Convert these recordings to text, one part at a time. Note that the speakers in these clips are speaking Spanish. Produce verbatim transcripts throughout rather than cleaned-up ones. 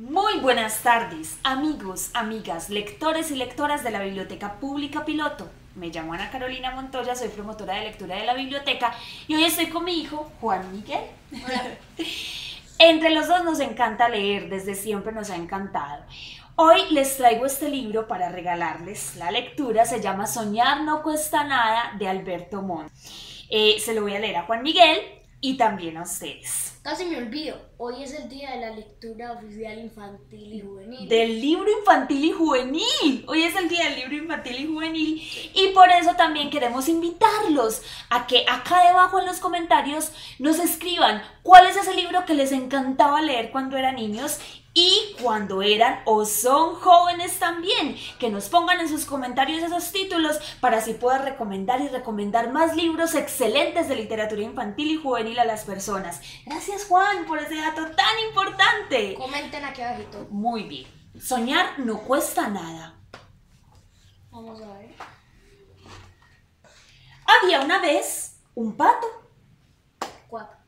Muy buenas tardes, amigos, amigas, lectores y lectoras de la Biblioteca Pública Piloto. Me llamo Ana Carolina Montoya, soy promotora de lectura de la biblioteca y hoy estoy con mi hijo, Juan Miguel. Hola. Entre los dos nos encanta leer, desde siempre nos ha encantado. Hoy les traigo este libro para regalarles la lectura, se llama Soñar no cuesta nada, de Alberto Montt. Eh, se lo voy a leer a Juan Miguel y también a ustedes. Casi me olvido, hoy es el día de la lectura oficial infantil y juvenil. Del libro infantil y juvenil, hoy es el día del libro infantil y juvenil y por eso también queremos invitarlos a que acá debajo en los comentarios nos escriban cuál es ese libro que les encantaba leer cuando eran niños y cuando eran o son jóvenes también, que nos pongan en sus comentarios esos títulos para así poder recomendar y recomendar más libros excelentes de literatura infantil y juvenil a las personas. Gracias, Juan, por ese dato tan importante. Comenten aquí abajito. Muy bien. Soñar no cuesta nada. Vamos a ver. Había una vez un pato. Cuatro.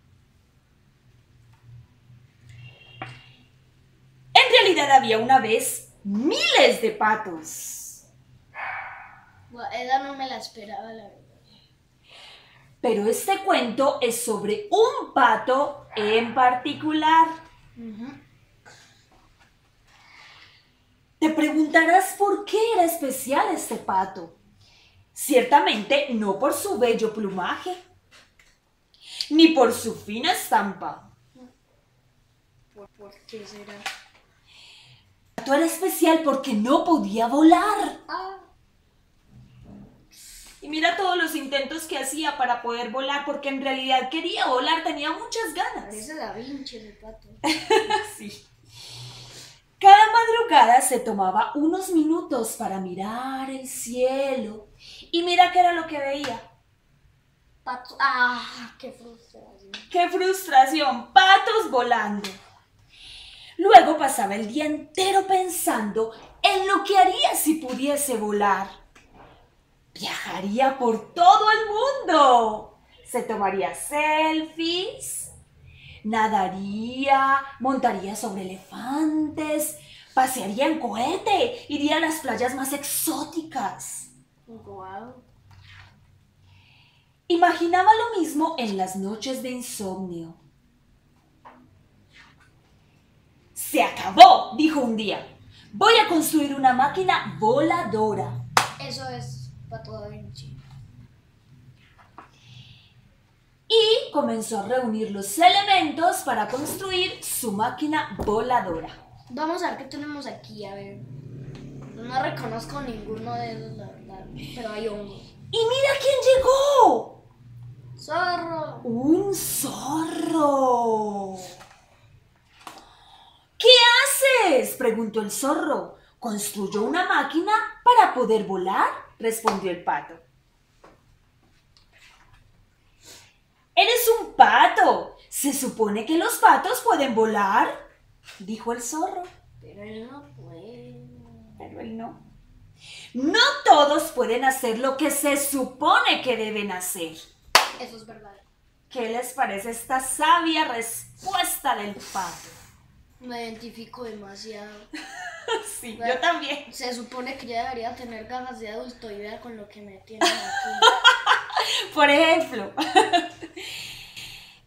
En realidad había una vez miles de patos. Bueno, esa no me la esperaba, la verdad. Pero este cuento es sobre un pato en particular. Uh-huh. Te preguntarás por qué era especial este pato. Ciertamente no por su bello plumaje, ni por su fina estampa. ¿Por qué será? El pato era especial porque no podía volar. Ah. Y mira todos los intentos que hacía para poder volar, porque en realidad quería volar, tenía muchas ganas. Parece Da Vinci el pato. Sí. Cada madrugada se tomaba unos minutos para mirar el cielo. Y mira qué era lo que veía. Pato. ¡Ah! ¡Qué frustración! ¡Qué frustración! ¡Patos volando! Luego pasaba el día entero pensando en lo que haría si pudiese volar. Viajaría por todo el mundo. Se tomaría selfies, nadaría, montaría sobre elefantes, pasearía en cohete, iría a las playas más exóticas. Wow. Imaginaba lo mismo en las noches de insomnio. ¡Se acabó!, dijo un día. Voy a construir una máquina voladora. Eso es pato Da Vinci. Y comenzó a reunir los elementos para construir su máquina voladora. Vamos a ver qué tenemos aquí, a ver. No reconozco ninguno de esos, la verdad, pero hay hongos. ¡Y mira quién llegó! ¡Zorro! ¡Un zorro! ¿Qué haces?, preguntó el zorro. ¿Construyó una máquina para poder volar?, respondió el pato. ¡Eres un pato! Se supone que los patos pueden volar, dijo el zorro. Pero él no puede. Pero él no. No todos pueden hacer lo que se supone que deben hacer. Eso es verdad. ¿Qué les parece esta sabia respuesta del pato? Me identifico demasiado. Sí, bueno, yo también. Se supone que ya debería tener ganas de adulto y vea con lo que me tienen aquí. Por ejemplo,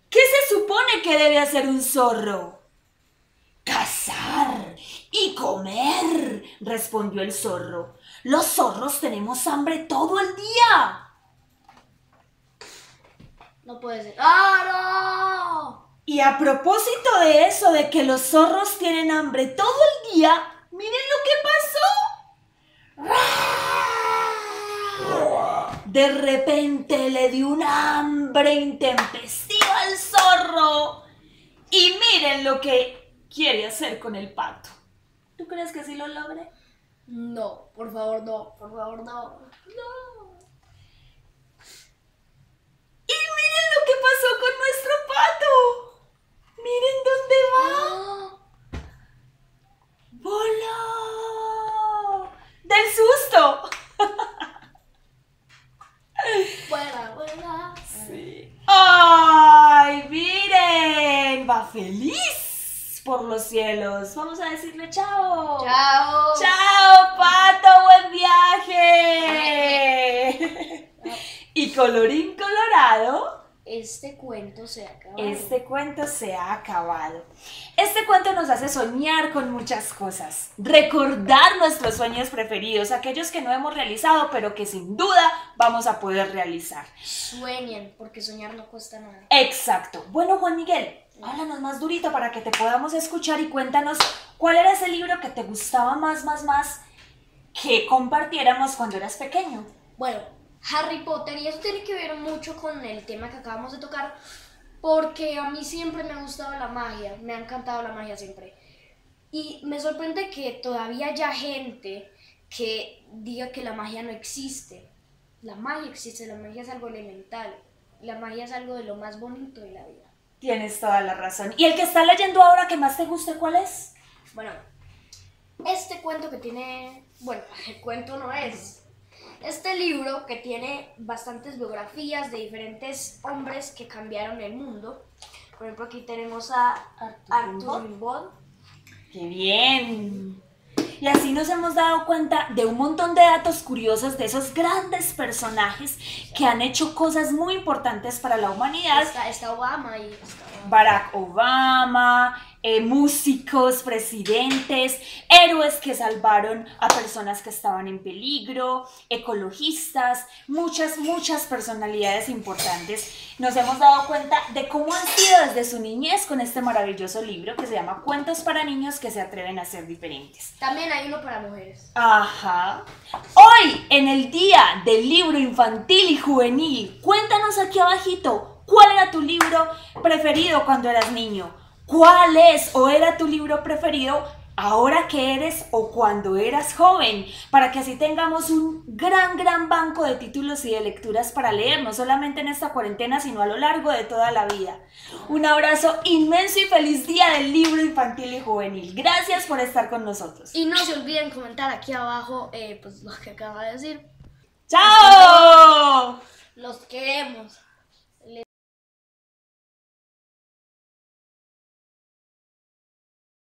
¿qué se supone que debe hacer un zorro? Cazar y comer, respondió el zorro. Los zorros tenemos hambre todo el día. No puede ser. ¡Ah, no! Y a propósito de eso, de que los zorros tienen hambre todo el día, miren lo que pasó. De repente le dio una hambre intempestiva al zorro. Y miren lo que quiere hacer con el pato. ¿Tú crees que sí lo logre? No, por favor no, por favor no. No. Y miren lo que pasó con nuestro pato. ¡Miren dónde va! ¡Voló! ¡Del susto! ¡Vuela, vuela! Sí. ¡Ay, miren! ¡Va feliz! por los cielos. Vamos a decirle chao. Chao. Chao, pato, buen viaje. Y colorín colorado, este cuento se ha acabado. Este cuento se ha acabado. Este cuento nos hace soñar con muchas cosas, recordar nuestros sueños preferidos, aquellos que no hemos realizado, pero que sin duda vamos a poder realizar. Sueñen, porque soñar no cuesta nada. Exacto. Bueno, Juan Miguel, háblanos más durito para que te podamos escuchar y cuéntanos cuál era ese libro que te gustaba más, más, más que compartiéramos cuando eras pequeño. Bueno, Harry Potter, y eso tiene que ver mucho con el tema que acabamos de tocar, porque a mí siempre me ha gustado la magia, me ha encantado la magia siempre. Y me sorprende que todavía haya gente que diga que la magia no existe. La magia existe, la magia es algo elemental, la magia es algo de lo más bonito de la vida. Tienes toda la razón. ¿Y el que está leyendo ahora que más te guste, cuál es? Bueno, este cuento que tiene... Bueno, el cuento no es... Este libro que tiene bastantes biografías de diferentes hombres que cambiaron el mundo. Por ejemplo, aquí tenemos a Arthur Rimbaud. ¡Qué bien! Y así nos hemos dado cuenta de un montón de datos curiosos de esos grandes personajes que han hecho cosas muy importantes para la humanidad. Está, está Obama y... Está Obama. Barack Obama... Eh, músicos, presidentes, héroes que salvaron a personas que estaban en peligro, ecologistas, muchas, muchas personalidades importantes. Nos hemos dado cuenta de cómo han sido desde su niñez con este maravilloso libro que se llama Cuentos para niños que se atreven a ser diferentes. También hay uno para mujeres. Ajá. Hoy, en el Día del Libro Infantil y Juvenil, cuéntanos aquí abajito, ¿cuál era tu libro preferido cuando eras niño? ¿Cuál es o era tu libro preferido ahora que eres o cuando eras joven? Para que así tengamos un gran, gran banco de títulos y de lecturas para leer, no solamente en esta cuarentena, sino a lo largo de toda la vida. Un abrazo inmenso y feliz Día del Libro Infantil y Juvenil. Gracias por estar con nosotros. Y no se olviden comentar aquí abajo eh, pues, lo que acaba de decir. ¡Chao! Los queremos.